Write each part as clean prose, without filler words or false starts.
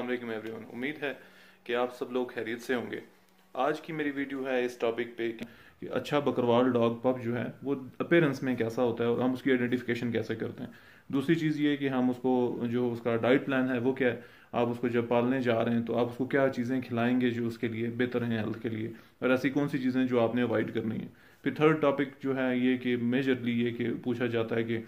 अस्सलाम वालेकुम एवरीवन, उम्मीद है कि आप सब लोग खैरियत से होंगे। आज की मेरी वीडियो है इस टॉपिक पे कि अच्छा बकरवाल डॉग पब जो है वो अपीयरेंस में कैसा होता है और हम उसकी आइडेंटिफिकेशन कैसे करते हैं। दूसरी चीज़ ये कि हम उसको जो उसका डाइट प्लान है वो क्या है, आप उसको जब पालने जा रहे हैं तो आप उसको क्या चीज़ें खिलाएंगे जो उसके लिए बेहतर हैं हेल्थ के लिए, और ऐसी कौन सी चीज़ें जो आपने अवॉइड करनी है। फिर थर्ड टॉपिक जो है ये कि मेजरली ये कि पूछा जाता है कि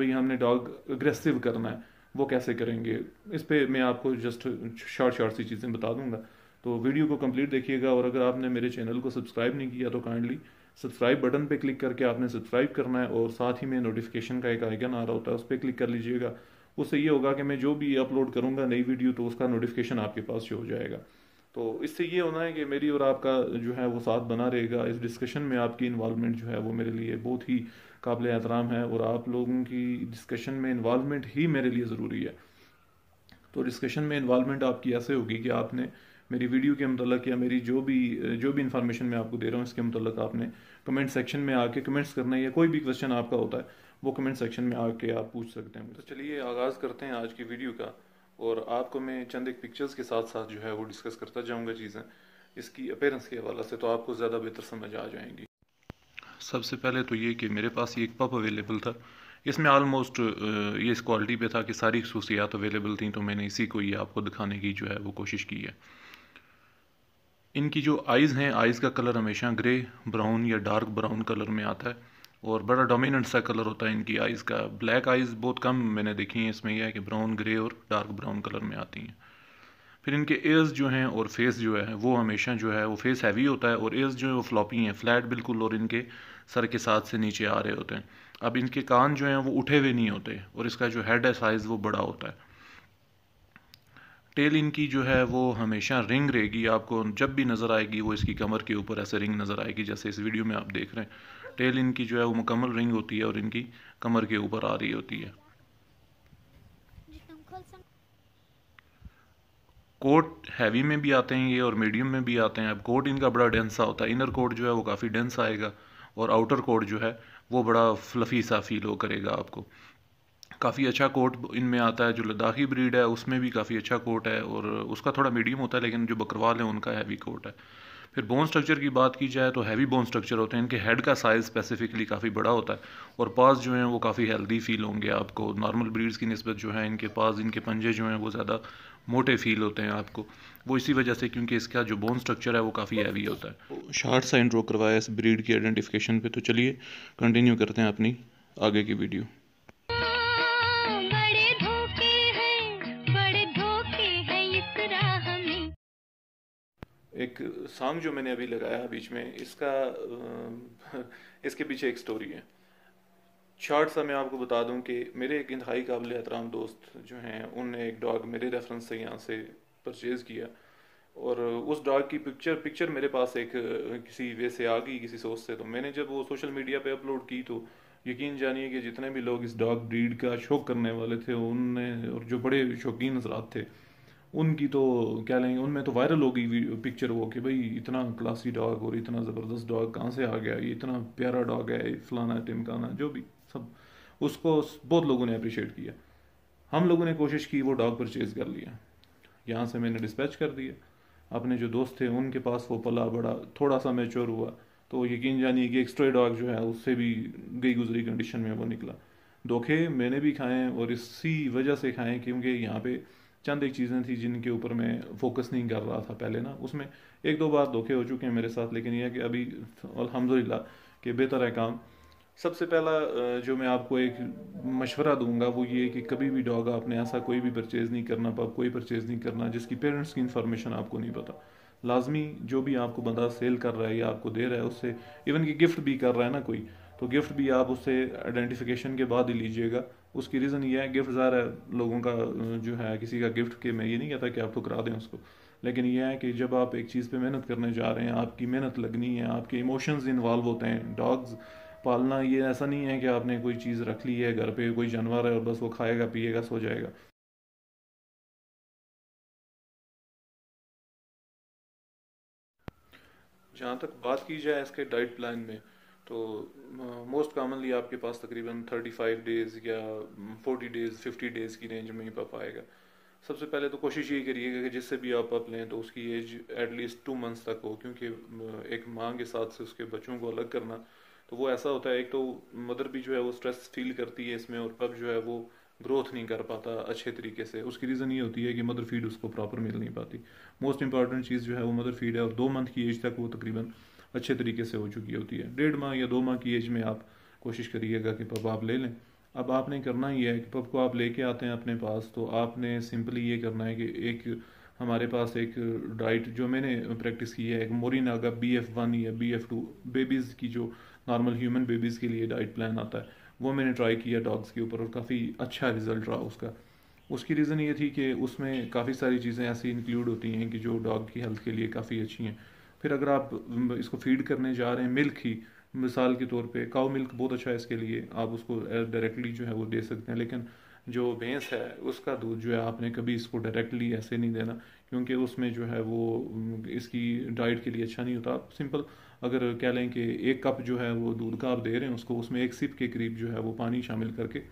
भाई हमने डॉग अग्रेसिव करना है वो कैसे करेंगे। इस पर मैं आपको जस्ट शॉर्ट सी चीज़ें बता दूंगा, तो वीडियो को कंप्लीट देखिएगा। और अगर आपने मेरे चैनल को सब्सक्राइब नहीं किया तो काइंडली सब्सक्राइब बटन पे क्लिक करके आपने सब्सक्राइब करना है, और साथ ही में नोटिफिकेशन का एक आइकन आ रहा होता है उस पर क्लिक कर लीजिएगा। उससे ये होगा कि मैं जो भी अपलोड करूँगा नई वीडियो तो उसका नोटिफिकेशन आपके पास हो जाएगा। तो इससे ये होना है कि मेरी और आपका जो है वो साथ बना रहेगा। इस डिस्कशन में आपकी इन्वॉल्वमेंट जो है वो मेरे लिए बहुत ही काबिल एहतराम है, और आप लोगों की डिस्कशन में इन्वॉल्वमेंट ही मेरे लिए ज़रूरी है। तो डिस्कशन में इन्वॉल्वमेंट आपकी ऐसे होगी कि आपने मेरी वीडियो के मतलब या मेरी जो भी इन्फॉर्मेशन मैं आपको दे रहा हूँ इसके मतलब आपने कमेंट सेक्शन में आके कमेंट्स करना है, या कोई भी क्वेश्चन आपका होता है वो कमेंट सेक्शन में आके आप पूछ सकते हैं। तो चलिए आगाज़ करते हैं आज की वीडियो का, और आपको मैं चंद एक पिक्चर्स के साथ साथ जो है वो डिस्कस करता जाऊँगा चीज़ें इसकी अपीयरेंस के हवाले से, तो आपको ज़्यादा बेहतर समझ आ जाएंगी। सबसे पहले तो ये कि मेरे पास ये एक पप अवेलेबल था, इसमें आलमोस्ट ये इस क्वालिटी पे था कि सारी खसूसियात अवेलेबल थी, तो मैंने इसी को ये आपको दिखाने की जो है वो कोशिश की है। इनकी जो आइज़ हैं, आइज़ का कलर हमेशा ग्रे ब्राउन या डार्क ब्राउन कलर में आता है, और बड़ा डोमिनेंट सा कलर होता है इनकी आइज़ का। ब्लैक आइज़ बहुत कम मैंने देखी हैं, इसमें यह है कि ब्राउन ग्रे और डार्क ब्राउन कलर में आती हैं। फिर इनके एयर्स जो हैं और फेस जो है वो हमेशा जो है वो फेस हैवी होता है, और एयर्स जो है वो फ्लॉपी हैं फ्लैट बिल्कुल, और इनके सर के साथ से नीचे आ रहे होते हैं। अब इनके कान जो हैं वो उठे हुए नहीं होते, और इसका जो हेड है साइज़ वो बड़ा होता है। टेल इनकी जो है वो हमेशा रिंग रहेगी, आपको जब भी नज़र आएगी वो इसकी कमर के ऊपर ऐसे रिंग नज़र आएगी, जैसे इस वीडियो में आप देख रहे हैं। टेल इनकी जो है वो मुकम्मल रिंग होती है और इनकी कमर के ऊपर आ रही होती है। कोट हैवी में भी आते हैं ये और मीडियम में भी आते हैं। अब कोट इनका बड़ा डेंस सा होता है, इनर कोट जो है वो काफ़ी डेंस आएगा, और आउटर कोट जो है वो बड़ा फ्लफी सा फील हो करेगा आपको। काफ़ी अच्छा कोट इनमें आता है, जो लद्दाखी ब्रीड है उसमें भी काफ़ी अच्छा कोट है, और उसका थोड़ा मीडियम होता है, लेकिन जो बकरवाल है उनका हैवी कोट है। फिर बोन स्ट्रक्चर की बात की जाए तो हैवी बोन स्ट्रक्चर होते हैं, इनके हेड का साइज़ स्पेसिफिकली काफ़ी बड़ा होता है, और पास जो हैं वो काफ़ी हेल्दी फील होंगे आपको नॉर्मल ब्रीड्स की निस्बत। जो है इनके पास, इनके पंजे जो हैं वो ज़्यादा मोटे फील होते हैं आपको, वो इसी वजह से क्योंकि इसका जो बोन स्ट्रक्चर है वो काफ़ी हैवी होता है। शॉर्ट सा इंट्रो करवाया इस ब्रीड की आइडेंटिफिकेशन पर, तो चलिए कंटिन्यू करते हैं अपनी आगे की वीडियो। एक सॉन्ग जो मैंने अभी लगाया बीच में, इसके पीछे एक स्टोरी है। शॉर्ट सा मैं आपको बता दूं कि मेरे एक इंतहाई काबिल एहतराम दोस्त जो हैं उनने एक डॉग मेरे रेफरेंस से यहाँ से परचेज़ किया, और उस डॉग की पिक्चर मेरे पास एक किसी वे से आ गई, किसी सोर्स से। तो मैंने जब वो सोशल मीडिया पे अपलोड की तो यकीन जानिए कि जितने भी लोग इस डॉग ब्रीड का शौक़ करने वाले थे उनने, और जो बड़े शौकीन हजरात थे उनकी, तो क्या लेंगे उनमें तो वायरल हो गई पिक्चर वो कि भाई इतना क्लासी डॉग और इतना ज़बरदस्त डॉग कहाँ से आ गया, ये इतना प्यारा डॉग है, फलाना टिमकाना जो भी, सब उसको बहुत लोगों ने अप्रिशिएट किया। हम लोगों ने कोशिश की, वो डॉग परचेज़ कर लिया, यहाँ से मैंने डिस्पैच कर दिया। अपने जो दोस्त थे उनके पास वो पला बड़ा, थोड़ा सा मैच्योर हुआ, तो यकीन जानिए कि एक स्ट्रे डॉग जो है उससे भी गई गुजरी कंडीशन में वो निकला। धोखे मैंने भी खाएँ, और इसी वजह से खाएँ क्योंकि यहाँ पर चंद एक चीज़ें थी जिनके ऊपर मैं फोकस नहीं कर रहा था पहले ना, उसमें एक दो बार धोखे हो चुके हैं मेरे साथ, लेकिन यह है कि अभी अल्हम्दुलिल्लाह कि बेहतर है काम। सबसे पहला जो मैं आपको एक मशवरा दूंगा वो ये कि कभी भी डॉग आपने ऐसा कोई भी परचेज़ नहीं करना, पब कोई परचेज़ नहीं करना जिसकी पेरेंट्स की इन्फॉर्मेशन आपको नहीं पता। लाजमी जो भी आपको बंदा सेल कर रहा है या आपको दे रहा है उससे, इवन कि गिफ्ट भी कर रहा है ना कोई, तो गिफ्ट भी आप उससे आइडेंटिफिकेशन के बाद ही लीजिएगा। उसकी रीज़न ये है, गिफ्ट ज़ाहिर है लोगों का जो है, किसी का गिफ्ट के, मैं ये नहीं कहता कि आप ठुकरा दें उसको, लेकिन यह है कि जब आप एक चीज़ पे मेहनत करने जा रहे हैं, आपकी मेहनत लगनी है, आपके इमोशंस इन्वॉल्व होते हैं। डॉग्स पालना ये ऐसा नहीं है कि आपने कोई चीज़ रख ली है घर पर, कोई जानवर है और बस वो खाएगा पिएगा सो जाएगा। जहाँ तक बात की जाए इसके डाइट प्लान में, तो मोस्ट कॉमनली आपके पास तकरीबन 35 डेज़ या 40 डेज़ 50 डेज़ की रेंज में ही पप आएगा। सबसे पहले तो कोशिश ये करिएगा कि जिससे भी आप लें तो उसकी एज एटलीस्ट 2 मंथ्स तक हो, क्योंकि एक माँ के साथ से उसके बच्चों को अलग करना तो वो ऐसा होता है, एक तो मदर भी जो है वो स्ट्रेस फील करती है इसमें, और पप जो है वो ग्रोथ नहीं कर पाता अच्छे तरीके से। उसकी रीज़न ये होती है कि मदर फीड उसको प्रॉपर मिल नहीं पाती। मोस्ट इंपॉर्टेंट चीज़ जो है वो मदर फीड है, और 2 मंथ की एज तक वो तकरीबन अच्छे तरीके से हो चुकी होती है। 1.5 या 2 माह की एज में आप कोशिश करिएगा कि पप आप ले लें। अब आपने करना ही है कि पप को आप लेके आते हैं अपने पास, तो आपने सिंपली ये करना है कि एक हमारे पास एक डाइट जो मैंने प्रैक्टिस की है, एक मोरीनागा BF1 या BF2 बेबीज़ की जो नॉर्मल ह्यूमन बेबीज़ के लिए डाइट प्लान आता है, वो मैंने ट्राई किया डॉग्स के ऊपर और काफ़ी अच्छा रिज़ल्ट रहा उसका। उसकी रीज़न ये थी कि उसमें काफ़ी सारी चीज़ें ऐसी इंक्लूड होती हैं कि जो डॉग की हेल्थ के लिए काफ़ी अच्छी हैं। फिर अगर आप इसको फीड करने जा रहे हैं मिल्क ही, मिसाल के तौर पे काउ मिल्क बहुत अच्छा है इसके लिए, आप उसको डायरेक्टली जो है वो दे सकते हैं। लेकिन जो भैंस है उसका दूध जो है आपने कभी इसको डायरेक्टली ऐसे नहीं देना, क्योंकि उसमें जो है वो इसकी डाइट के लिए अच्छा नहीं होता। आप सिंपल अगर कह लें कि 1 कप जो है वो दूध का आप दे रहे हैं उसको, उसमें 1 सिप के करीब जो है वो पानी शामिल करके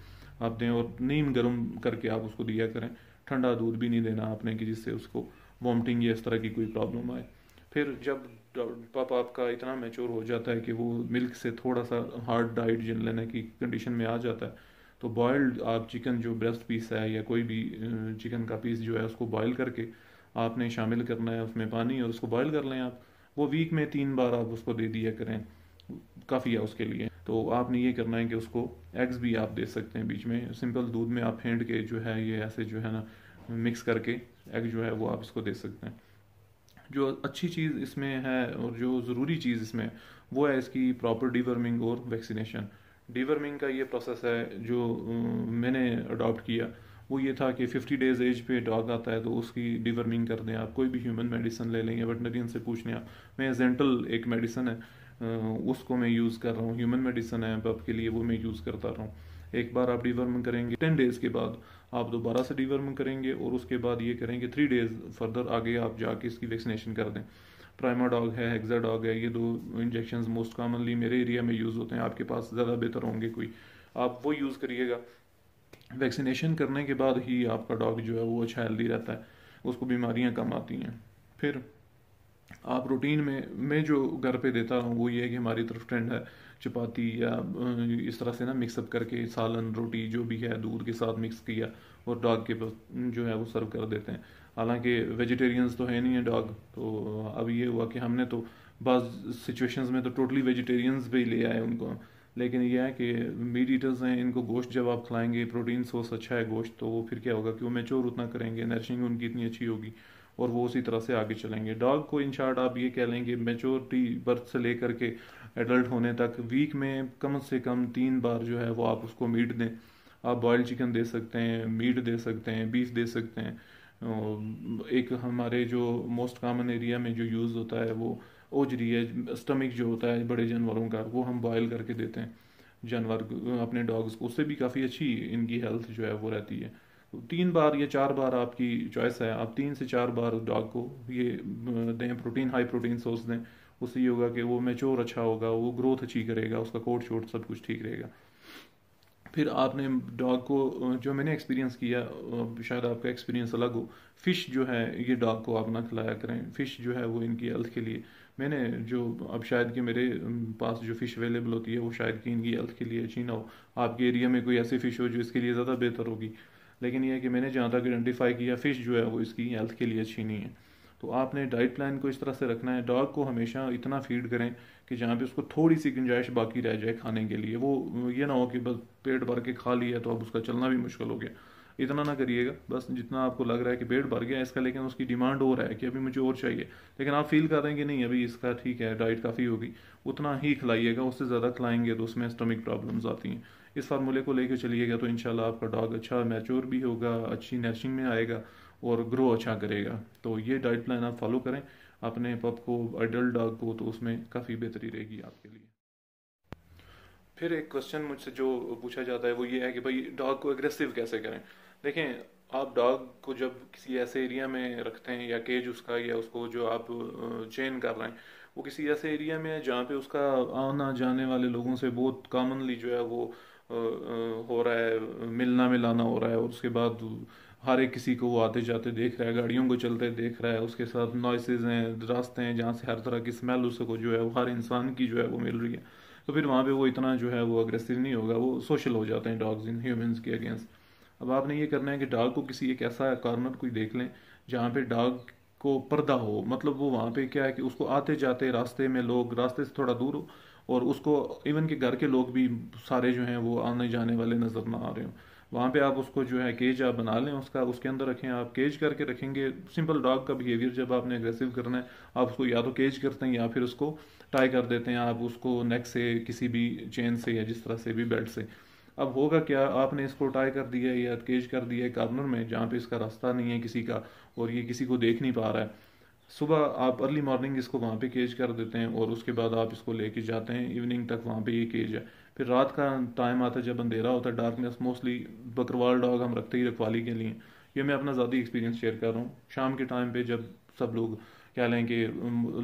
आप दें, और नीम गर्म करके आप उसको दिया करें। ठंडा दूध भी नहीं देना आपने कि जिससे उसको वॉमिटिंग या इस तरह की कोई प्रॉब्लम आए। फिर जब पप आपका इतना मैच्योर हो जाता है कि वो मिल्क से थोड़ा सा हार्ड डाइट जिन लेने की कंडीशन में आ जाता है, तो बॉयल्ड आप चिकन जो ब्रेस्ट पीस है या कोई भी चिकन का पीस जो है उसको बॉयल करके आपने शामिल करना है उसमें पानी, और उसको बॉयल कर लें आप। वो वीक में 3 बार आप उसको दे दिया करें, काफ़ी है उसके लिए। तो आपने ये करना है कि उसको एग्स भी आप दे सकते हैं बीच में, सिंपल दूध में आप फेंट के जो है ये ऐसे जो है ना मिक्स करके एग जो है वो आप इसको दे सकते हैं। जो अच्छी चीज़ इसमें है और जो ज़रूरी चीज़ इसमें वो है इसकी प्रॉपर डीवर्मिंग और वैक्सीनेशन। डीवर्मिंग का ये प्रोसेस है जो मैंने अडॉप्ट किया, वो ये था कि 50 डेज़ एज पे डॉग आता है तो उसकी डीवर्मिंग कर दें आप। कोई भी ह्यूमन मेडिसिन ले लेंगे, वेटनरियन से पूछ लें आप। मैं जेंटल एक मेडिसिन है उसको मैं यूज़ कर रहा हूँ, ह्यूमन मेडिसिन है पप के लिए, वो मैं यूज़ करता रहा हूँ। एक बार आप डीवर्म करेंगे, 10 डेज़ के बाद आप दोबारा से डीवर्म करेंगे, और उसके बाद ये करेंगे 3 डेज़ फर्दर आगे आप जाके इसकी वैक्सीनेशन कर दें। प्राइमा डॉग है, एग्जा डॉग है, ये 2 इंजेक्शन मोस्ट कॉमनली मेरे एरिया में यूज़ होते हैं, आपके पास ज़्यादा बेहतर होंगे कोई, आप वो यूज़ करिएगा। वैक्सीनेशन करने के बाद ही आपका डॉग जो है वो अच्छा हेल्दी रहता है, उसको बीमारियाँ कम आती हैं। फिर आप रूटीन में, मैं जो घर पे देता हूँ वो ये है कि हमारी तरफ ट्रेंड है चपाती या इस तरह से ना मिक्सअप करके सालन रोटी जो भी है दूध के साथ मिक्स किया और डॉग के जो है वो सर्व कर देते हैं। हालांकि वेजिटेरियंस तो है नहीं है डॉग, तो अब ये हुआ कि हमने तो बाज़ सिचुएशंस में तो टोटली वेजिटेरियंस भी ले आए उनको, लेकिन यह है कि मीट ईटर्स हैं, इनको गोश्त जब आप खिलाएंगे, प्रोटीन सोर्स अच्छा है गोश्त, तो वो फिर क्या होगा कि वो मैच्योर उतना करेंगे, नरिशिंग उनकी इतनी अच्छी होगी और वो उसी तरह से आगे चलेंगे। डॉग को इन शार्ट आप ये कह लेंगे मैच्योरिटी बर्थ से लेकर के एडल्ट होने तक वीक में कम से कम 3 बार जो है वो आप उसको मीट दें। आप बॉयल्ड चिकन दे सकते हैं, मीट दे सकते हैं, बीफ दे सकते हैं। एक हमारे जो मोस्ट कॉमन एरिया में जो यूज़ होता है वो ओजरी है, स्टमक जो होता है बड़े जानवरों का, वो हम बॉयल करके देते हैं जानवर अपने डॉग्स को, उससे भी काफ़ी अच्छी इनकी हेल्थ जो है वो रहती है। 3 बार या 4 बार आपकी चॉइस है, आप 3 से 4 बार डॉग को ये दें, प्रोटीन हाई प्रोटीन सोर्स दें। उससे ये होगा कि वो मैच्योर अच्छा होगा, वो ग्रोथ अच्छी करेगा, उसका कोट शोट सब कुछ ठीक रहेगा। फिर आपने डॉग को, जो मैंने एक्सपीरियंस किया, शायद आपका एक्सपीरियंस अलग हो, फ़िश जो है ये डॉग को आप ना खिलाया करें। फ़िश जो है वो इनकी हेल्थ के लिए, मैंने जो अब शायद कि मेरे पास जो फ़िश अवेलेबल होती है वो शायद कि इनकी हेल्थ के लिए अच्छी ना हो, आपके एरिया में कोई ऐसी फ़िश हो जो इसके लिए ज़्यादा बेहतर होगी। लेकिन यह है कि मैंने जहाँ तक आइडेंटिफाई किया फ़िश जो है वो इसकी हेल्थ के लिए अच्छी नहीं है। तो आपने डाइट प्लान को इस तरह से रखना है, डॉग को हमेशा इतना फीड करें कि जहाँ पे उसको थोड़ी सी गुंजाइश बाकी रह जाए खाने के लिए, वो ये ना हो कि बस पेट भर के खा लिया तो अब उसका चलना भी मुश्किल हो गया। इतना ना करिएगा, बस जितना आपको लग रहा है कि पेट भर गया इसका, लेकिन उसकी डिमांड हो रहा है कि अभी मुझे और चाहिए, लेकिन आप फील कर रहे हैं कि नहीं अभी इसका ठीक है डाइट काफ़ी होगी, उतना ही खिलाइएगा। उससे ज़्यादा खिलाएंगे तो उसमें स्टमक प्रॉब्लम्स आती हैं। इस फार्मूले को लेकर चलिएगा तो इंशाल्लाह आपका डॉग अच्छा मैच्योर भी होगा, अच्छी नरिशिंग में आएगा और ग्रो अच्छा करेगा। तो ये डाइट प्लान आप फॉलो करें अपने पप को, एडल्ट डॉग को, तो उसमें काफ़ी बेहतरी रहेगी आपके लिए। फिर एक क्वेश्चन मुझसे जो पूछा जाता है वो ये है कि भाई डॉग को एग्रेसिव कैसे करें। देखें, आप डॉग को जब किसी ऐसे एरिया में रखते हैं या केज उसका, या उसको जो आप चेन कर रहे हैं, वो किसी ऐसे एरिया में है जहाँ पे उसका आना जाने वाले लोगों से बहुत कॉमनली जो है वो हो रहा है, मिलना मिलाना हो रहा है, और उसके बाद हर एक किसी को वो आते जाते देख रहा है, गाड़ियों को चलते देख रहा है, उसके साथ नॉइसेज हैं, रास्ते हैं जहाँ से हर तरह की स्मेल उसको जो है वो हर इंसान की जो है वो मिल रही है। तो फिर वहाँ पे वो इतना जो है वो अग्रेसिव नहीं होगा, वो सोशल हो जाते हैं डॉग्स इन ह्यूमंस के अगेंस्ट। अब आपने ये करना है कि डॉग को किसी एक ऐसा कॉर्नर कोई देख लें जहाँ पे डॉग को पर्दा हो, मतलब वो वहाँ पे क्या है कि उसको आते जाते रास्ते में लोग, रास्ते से थोड़ा दूर हो और उसको इवन के घर के लोग भी सारे जो हैं वो आने जाने वाले नज़र ना आ रहे हों। वहाँ पे आप उसको जो है केज आप बना लें उसका, उसके अंदर रखें, आप केज करके रखेंगे। सिंपल डॉग का बिहेवियर जब आपने अग्रेसिव करना है आप उसको या तो केज करते हैं या फिर उसको टाई कर देते हैं, आप उसको नेक से किसी भी चेन से या जिस तरह से भी बेल्ट से। अब होगा क्या, आपने इसको टाई कर दिया है या केज कर दिया है कॉर्नर में जहाँ पे इसका रास्ता नहीं है किसी का और ये किसी को देख नहीं पा रहा है। सुबह आप अर्ली मॉर्निंग इसको वहाँ पे केज कर देते हैं और उसके बाद आप इसको लेके जाते हैं, इवनिंग तक वहाँ पे ये केज है। फिर रात का टाइम आता है जब अंधेरा होता है, डार्कनेस, मोस्टली बकरवाल डॉग हम रखते ही रखवाली के लिए, ये मैं अपना ज़्यादा एक्सपीरियंस शेयर कर रहा हूँ। शाम के टाइम पे जब सब लोग क्या लें कि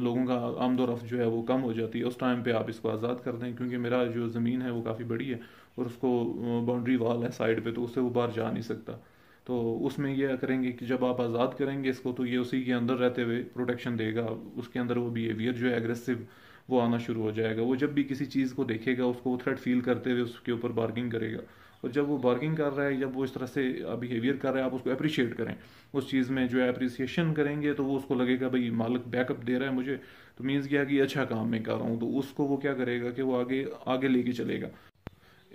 लोगों का आमदोरफ़्त जो है वो कम हो जाती है, उस टाइम पे आप इसको आज़ाद कर दें, क्योंकि मेरा जो ज़मीन है वो काफ़ी बड़ी है और उसको बाउंड्री वाल है साइड पे, तो उससे वो बाहर जा नहीं सकता। तो उसमें यह करेंगे कि जब आप आज़ाद करेंगे इसको तो ये उसी के अंदर रहते हुए प्रोटेक्शन देगा, उसके अंदर वो बिहेवियर जो है एग्रेसिव वो आना शुरू हो जाएगा। वो जब भी किसी चीज़ को देखेगा उसको वो थ्रेट फील करते हुए उसके ऊपर बार्गिंग करेगा, और जब वो बार्गिंग कर रहा है, जब वो इस तरह से बिहेवियर कर रहा है, आप उसको अप्रिशिएट करें, उस चीज़ में जो है अप्रिसिएशन करेंगे तो वो उसको लगेगा भाई मालिक बैकअप दे रहा है मुझे, तो मीन्स क्या कि अच्छा काम मैं कर रहा हूँ, तो उसको वो क्या करेगा कि वो आगे आगे लेके चलेगा।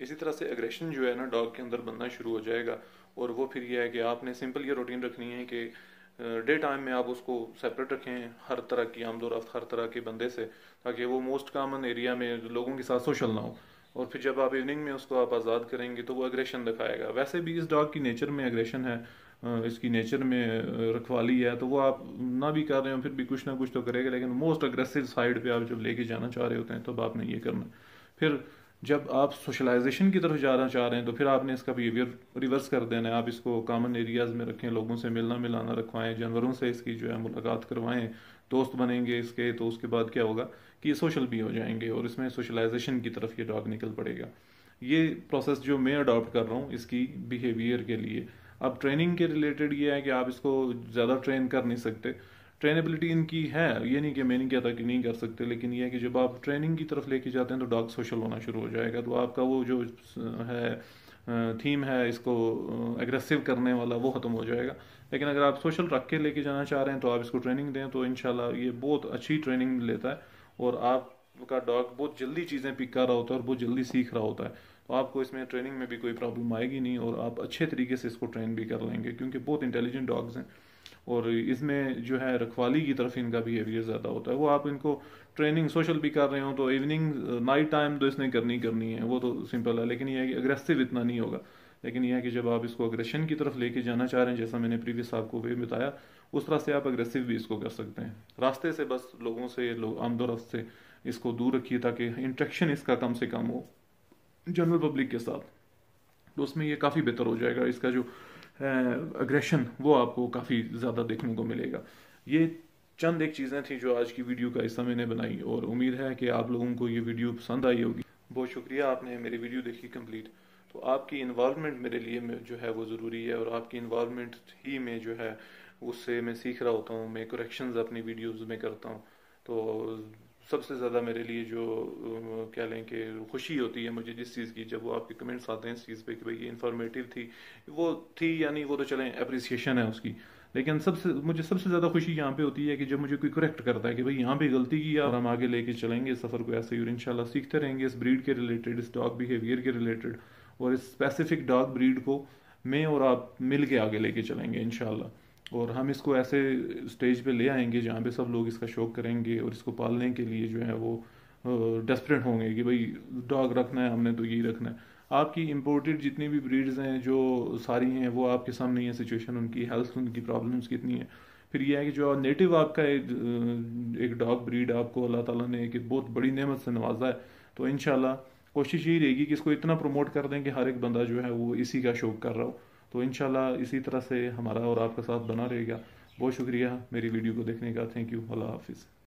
इसी तरह से एग्रेशन जो है ना डॉग के अंदर बनना शुरू हो जाएगा। और वो फिर यह है कि आपने सिंपल ये रूटीन रखनी है कि डे टाइम में आप उसको सेपरेट रखें हर तरह की आमदोरफ्त, हर तरह के बंदे से, ताकि वो मोस्ट कामन एरिया में लोगों के साथ सोशल ना हो। और फिर जब आप इवनिंग में उसको आप आज़ाद करेंगे तो वो एग्रेशन दिखाएगा। वैसे भी इस डॉग की नेचर में एग्रेशन है, इसकी नेचर में रखवाली है, तो वो आप ना भी कर रहे हो फिर भी कुछ ना कुछ तो करेगा, लेकिन मोस्ट अग्रेसिव साइड पे आप जब लेके जाना चाह रहे होते हैं तब आपने ये करना। फिर जब आप सोशलाइजेशन की तरफ जाना चाह रहे हैं तो फिर आपने इसका बिहेवियर रिवर्स कर देना है, आप इसको कॉमन एरियाज़ में रखें, लोगों से मिलना मिलाना रखवाएं, जानवरों से इसकी जो है मुलाकात करवाएं, दोस्त बनेंगे इसके, तो उसके बाद क्या होगा कि ये सोशल भी हो जाएंगे और इसमें सोशलाइजेशन की तरफ ये डॉग निकल पड़ेगा। ये प्रोसेस जो मैं अडॉप्ट कर रहा हूँ इसकी बिहेवियर के लिए। अब ट्रेनिंग के रिलेटेड ये है कि आप इसको ज़्यादा ट्रेन कर नहीं सकते, ट्रेनेबिलिटी इनकी है, ये नहीं कि मैं नहीं कहता कि नहीं कर सकते, लेकिन ये है कि जब आप ट्रेनिंग की तरफ लेके जाते हैं तो डॉग सोशल होना शुरू हो जाएगा, तो आपका वो जो है थीम है इसको एग्रेसिव करने वाला वो ख़त्म हो जाएगा। लेकिन अगर आप सोशल रख के लेके जाना चाह रहे हैं तो आप इसको ट्रेनिंग दें तो इंशाल्लाह ये बहुत अच्छी ट्रेनिंग लेता है और आपका डॉग बहुत जल्दी चीज़ें पिक कर रहा होता है और बहुत जल्दी सीख रहा होता है, तो आपको इसमें ट्रेनिंग में भी कोई प्रॉब्लम आएगी नहीं और आप अच्छे तरीके से इसको ट्रेन भी कर लेंगे, क्योंकि बहुत इंटेलिजेंट डॉग्स हैं और इसमें जो है रखवाली की तरफ इनका बिहेवियर ज़्यादा होता है। वो आप इनको ट्रेनिंग सोशल भी कर रहे हो तो इवनिंग नाइट टाइम तो इसने करनी है, वो तो सिंपल है, लेकिन यह है कि अग्रेसिव इतना नहीं होगा। लेकिन यह है कि जब आप इसको अग्रेशन की तरफ लेके जाना चाह रहे हैं, जैसा मैंने प्रीवियस आपको वे बताया, उस तरह से आप अग्रेसिव भी इसको कर सकते हैं। रास्ते से बस लोगों से, लोग आमदोरफ्त से इसको दूर रखिए ताकि इंट्रैक्शन इसका कम से कम हो जनरल पब्लिक के साथ, तो उसमें ये काफ़ी बेहतर हो जाएगा। इसका जो अग्रेशन वो आपको काफ़ी ज़्यादा देखने को मिलेगा। ये चंद एक चीज़ें थी जो आज की वीडियो का हिस्सा मैंने बनाई और उम्मीद है कि आप लोगों को ये वीडियो पसंद आई होगी। बहुत शुक्रिया, आपने मेरी वीडियो देखी कंप्लीट। तो आपकी इन्वॉल्वमेंट मेरे लिए जो है वो ज़रूरी है और आपकी इन्वॉल्वमेंट ही में जो है उससे मैं सीख रहा होता हूँ, मैं करेक्शंस अपनी वीडियोज़ में करता हूँ। तो सबसे ज़्यादा मेरे लिए जो क्या लें कि खुशी होती है मुझे जिस चीज़ की, जब वो आपके कमेंट्स आते हैं इस चीज़ पे कि भाई ये इन्फॉर्मेटिव थी, वो थी यानी वो तो चलें अप्रिसिएशन है उसकी, लेकिन सबसे मुझे सबसे ज़्यादा खुशी यहाँ पे होती है कि जब मुझे कोई करेक्ट करता है कि भाई यहाँ पे गलती की और हम आगे लेके चलेंगे इस सफ़र को ऐसे ही और इंशाल्लाह सीखते रहेंगे इस ब्रीड के रिलेटेड, इस डॉग बिहेवियर के रिलेटेड और इस स्पेसिफिक डॉग ब्रीड को मैं और आप मिल के आगे लेके चलेंगे इंशाल्लाह। और हम इसको ऐसे स्टेज पे ले आएंगे जहाँ पे सब लोग इसका शौक करेंगे और इसको पालने के लिए जो है वो डेस्परेट होंगे कि भाई डॉग रखना है हमने तो यही रखना है। आपकी इम्पोर्टेड जितनी भी ब्रीड्स हैं जो सारी हैं वो आपके सामने ही है, सिचुएशन उनकी, हेल्थ उनकी, प्रॉब्लम्स कितनी है। फिर यह है कि जो नेटिव आपका एक डॉग ब्रीड आपको अल्लाह ताला ने एक बहुत बड़ी नेमत से नवाजा है, तो इंशाल्लाह कोशिश यही रहेगी कि इसको इतना प्रमोट कर दें कि हर एक बंदा जो है वो इसी का शौक कर रहा हो। तो इंशाल्लाह इसी तरह से हमारा और आपका साथ बना रहेगा। बहुत शुक्रिया मेरी वीडियो को देखने का, थैंक यू, अल्लाह हाफिज़।